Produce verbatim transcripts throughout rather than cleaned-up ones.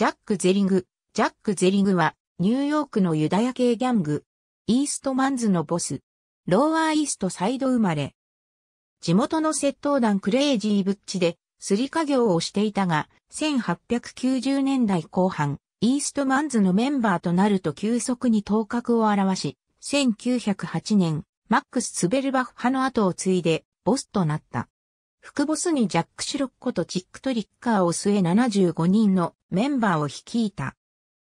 ジャック・ゼリング。ジャック・ゼリングは、ニューヨークのユダヤ系ギャング、イーストマンズのボス、ローアーイーストサイド生まれ。地元の窃盗団クレイジー・ブッチで、すり稼業をしていたが、せんはっぴゃくきゅうじゅうねんだいこう半、イーストマンズのメンバーとなると急速に頭角を現し、せんきゅうひゃくはちねん、マックス・ツベルバッハの後を継いで、ボスとなった。副ボスにジャック・シュロッコとチック・トリッカーを据えななじゅうごにんのメンバーを率いた。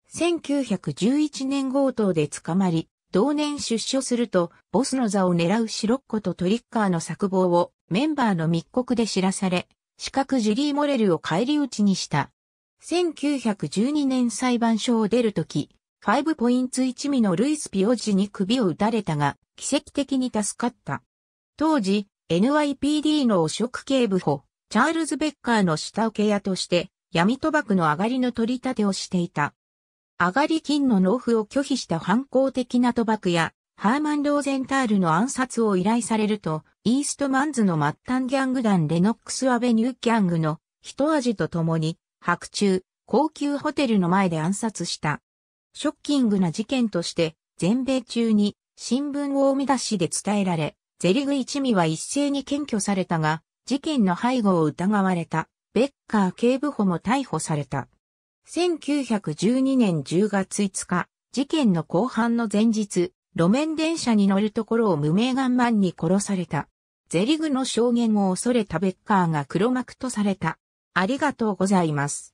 せんきゅうひゃくじゅういちねん強盗で捕まり、同年出所すると、ボスの座を狙うシロッコとトリッカーの策謀をメンバーの密告で知らされ、刺客ジュリー・モレルを返り討ちにした。せんきゅうひゃくじゅうにねん裁判所を出るとき、ごポイントいちミリのルイス・ピオジに首を打たれたが、奇跡的に助かった。当時、エヌワイピーディー の汚職警部補、チャールズ・ベッカーの下請け屋として、闇賭博の上がりの取り立てをしていた。上がり金の納付を拒否した反抗的な賭博や、ハーマン・ローゼンタールの暗殺を依頼されると、イーストマンズの末端ギャング団レノックス・アベニューギャングの一味と共に、白昼、高級ホテルの前で暗殺した。ショッキングな事件として、全米中に新聞を見出しで伝えられ、ゼリング一味は一斉に検挙されたが、事件の背後を疑われた、ベッカー警部補も逮捕された。せんきゅうひゃくじゅうにねんじゅうがついつか、事件の公判の前日、路面電車に乗るところを無名ガンマンに殺された。ゼリングの証言を恐れたベッカーが黒幕とされた。ありがとうございます。